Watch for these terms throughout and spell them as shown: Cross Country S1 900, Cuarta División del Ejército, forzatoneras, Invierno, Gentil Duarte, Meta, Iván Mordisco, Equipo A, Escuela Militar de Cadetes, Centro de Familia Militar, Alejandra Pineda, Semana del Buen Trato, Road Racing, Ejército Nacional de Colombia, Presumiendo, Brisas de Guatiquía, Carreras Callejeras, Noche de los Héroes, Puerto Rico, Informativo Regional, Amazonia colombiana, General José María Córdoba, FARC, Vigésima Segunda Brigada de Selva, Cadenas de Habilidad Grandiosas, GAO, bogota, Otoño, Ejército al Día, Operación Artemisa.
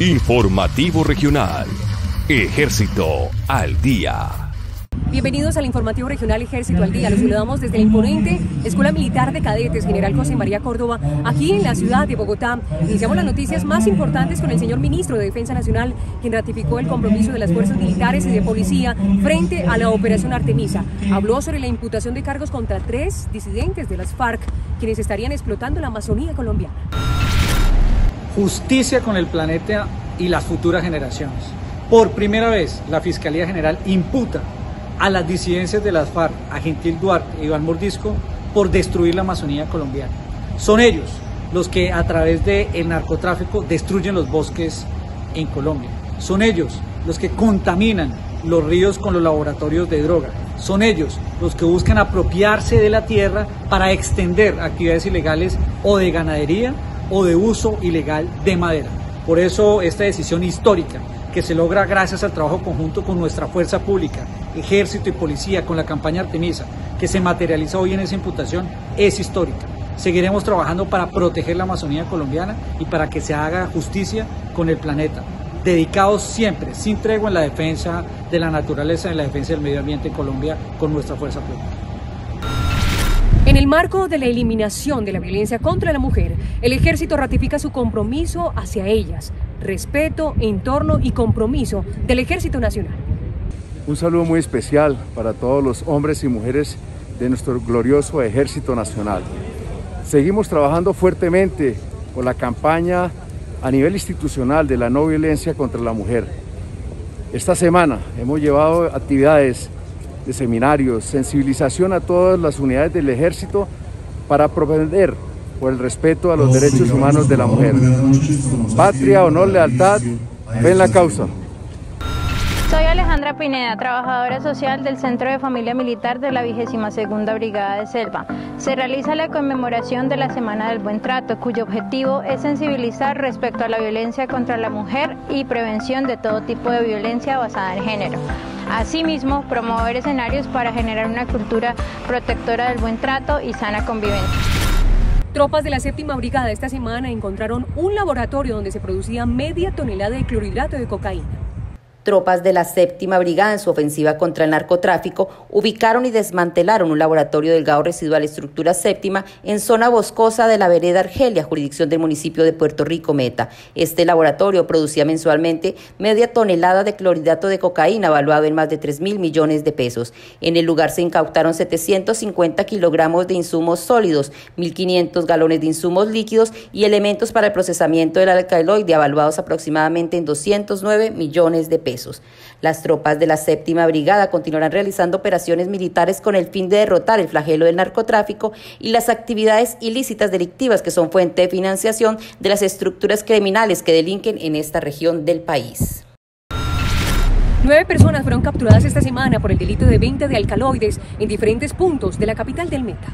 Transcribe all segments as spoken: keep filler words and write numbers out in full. Informativo Regional. Ejército al Día. Bienvenidos al Informativo Regional Ejército al Día. Los saludamos desde la imponente Escuela Militar de Cadetes, General José María Córdoba, aquí en la ciudad de Bogotá. Iniciamos las noticias más importantes con el señor Ministro de Defensa Nacional, quien ratificó el compromiso de las fuerzas militares y de policía frente a la Operación Artemisa. Habló sobre la imputación de cargos contra tres disidentes de las FARC, quienes estarían explotando la Amazonía colombiana. Justicia con el planeta y las futuras generaciones. Por primera vez, la Fiscalía General imputa a las disidencias de las FARC, a Gentil Duarte e Iván Mordisco, por destruir la Amazonía colombiana. Son ellos los que a través del narcotráfico destruyen los bosques en Colombia. Son ellos los que contaminan los ríos con los laboratorios de droga. Son ellos los que buscan apropiarse de la tierra para extender actividades ilegales o de ganadería o de uso ilegal de madera. Por eso esta decisión histórica que se logra gracias al trabajo conjunto con nuestra fuerza pública, ejército y policía, con la campaña Artemisa, que se materializa hoy en esa imputación, es histórica. Seguiremos trabajando para proteger la Amazonía colombiana y para que se haga justicia con el planeta, dedicados siempre, sin tregua, en la defensa de la naturaleza, en la defensa del medio ambiente en Colombia, con nuestra fuerza pública. En el marco de la eliminación de la violencia contra la mujer, el Ejército ratifica su compromiso hacia ellas. Respeto, entorno y compromiso del Ejército Nacional. Un saludo muy especial para todos los hombres y mujeres de nuestro glorioso Ejército Nacional. Seguimos trabajando fuertemente con la campaña a nivel institucional de la no violencia contra la mujer. Esta semana hemos llevado actividades de seminarios, sensibilización a todas las unidades del Ejército para propender por el respeto a los derechos humanos de la mujer. Patria, honor, lealtad, ven la causa. Soy Alejandra Pineda, trabajadora social del Centro de Familia Militar de la Vigésima Segunda Brigada de Selva. Se realiza la conmemoración de la Semana del Buen Trato, cuyo objetivo es sensibilizar respecto a la violencia contra la mujer y prevención de todo tipo de violencia basada en género. Asimismo, promover escenarios para generar una cultura protectora del buen trato y sana convivencia. Tropas de la Séptima Brigada esta semana encontraron un laboratorio donde se producía media tonelada de clorhidrato de cocaína. Tropas de la Séptima Brigada, en su ofensiva contra el narcotráfico, ubicaron y desmantelaron un laboratorio del G A O residual Estructura Séptima en zona boscosa de la vereda Argelia, jurisdicción del municipio de Puerto Rico, Meta. Este laboratorio producía mensualmente media tonelada de clorhidrato de cocaína, valuado en más de tres mil millones de pesos. En el lugar se incautaron setecientos cincuenta kilogramos de insumos sólidos, mil quinientos galones de insumos líquidos y elementos para el procesamiento del alcaloide, avaluados aproximadamente en doscientos nueve millones de pesos. Las tropas de la Séptima Brigada continuarán realizando operaciones militares con el fin de derrotar el flagelo del narcotráfico y las actividades ilícitas delictivas que son fuente de financiación de las estructuras criminales que delinquen en esta región del país. Nueve personas fueron capturadas esta semana por el delito de venta de alcaloides en diferentes puntos de la capital del Meta.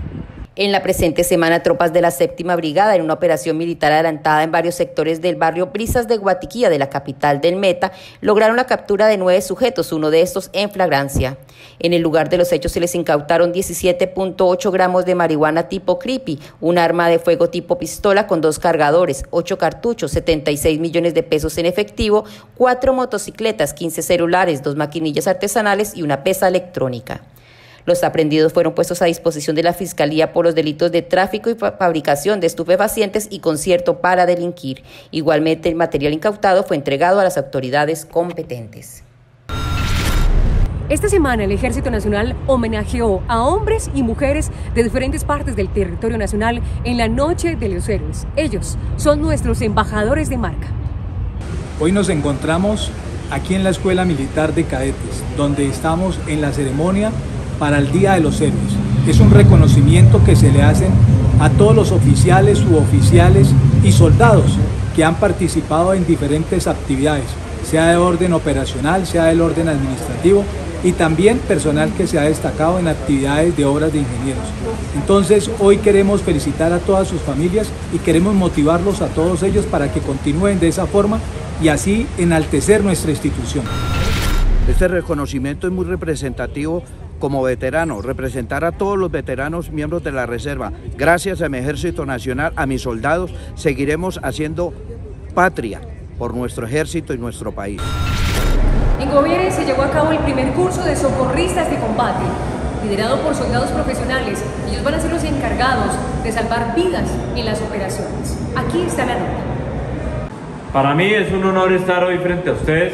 En la presente semana, tropas de la Séptima Brigada, en una operación militar adelantada en varios sectores del barrio Brisas de Guatiquía de la capital del Meta, lograron la captura de nueve sujetos, uno de estos en flagrancia. En el lugar de los hechos se les incautaron diecisiete punto ocho gramos de marihuana tipo creepy, un arma de fuego tipo pistola con dos cargadores, ocho cartuchos, setenta y seis millones de pesos en efectivo, cuatro motocicletas, quince celulares, dos maquinillas artesanales y una pesa electrónica. Los aprendidos fueron puestos a disposición de la Fiscalía por los delitos de tráfico y fabricación de estupefacientes y concierto para delinquir. Igualmente, el material incautado fue entregado a las autoridades competentes. Esta semana el Ejército Nacional homenajeó a hombres y mujeres de diferentes partes del territorio nacional en la Noche de los Héroes. Ellos son nuestros embajadores de marca. Hoy nos encontramos aquí en la Escuela Militar de Cadetes, donde estamos en la ceremonia para el Día de los Héroes. Es un reconocimiento que se le hacen a todos los oficiales, suboficiales y soldados que han participado en diferentes actividades, sea de orden operacional, sea del orden administrativo, y también personal que se ha destacado en actividades de obras de ingenieros. Entonces, hoy queremos felicitar a todas sus familias y queremos motivarlos a todos ellos para que continúen de esa forma y así enaltecer nuestra institución. Este reconocimiento es muy representativo. Como veterano, representar a todos los veteranos miembros de la Reserva. Gracias a mi Ejército Nacional, a mis soldados, seguiremos haciendo patria por nuestro ejército y nuestro país. En Goviere se llevó a cabo el primer curso de socorristas de combate, liderado por soldados profesionales. Ellos van a ser los encargados de salvar vidas en las operaciones. Aquí está la nota. Para mí es un honor estar hoy frente a ustedes.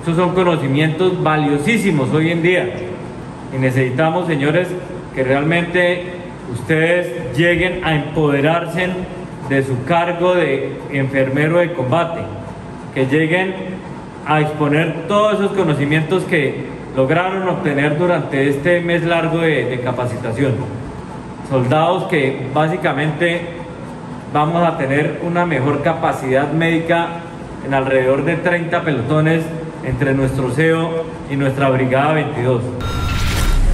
Estos son conocimientos valiosísimos hoy en día. Y necesitamos, señores, que realmente ustedes lleguen a empoderarse de su cargo de enfermero de combate. Que lleguen a exponer todos esos conocimientos que lograron obtener durante este mes largo de, de capacitación. Soldados que básicamente vamos a tener una mejor capacidad médica en alrededor de treinta pelotones entre nuestro C E O y nuestra Brigada veintidós.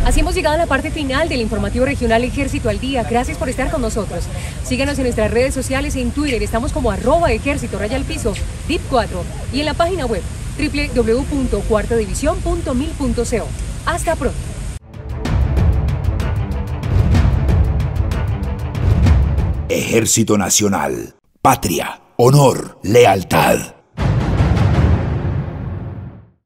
Así hemos llegado a la parte final del informativo regional Ejército al Día. Gracias por estar con nosotros. Síganos en nuestras redes sociales, en Twitter, estamos como arroba ejército raya al piso, D I P cuatro, y en la página web doble u doble u doble u punto cuarta división punto mil punto co. Hasta pronto. Ejército Nacional. Patria, honor, lealtad.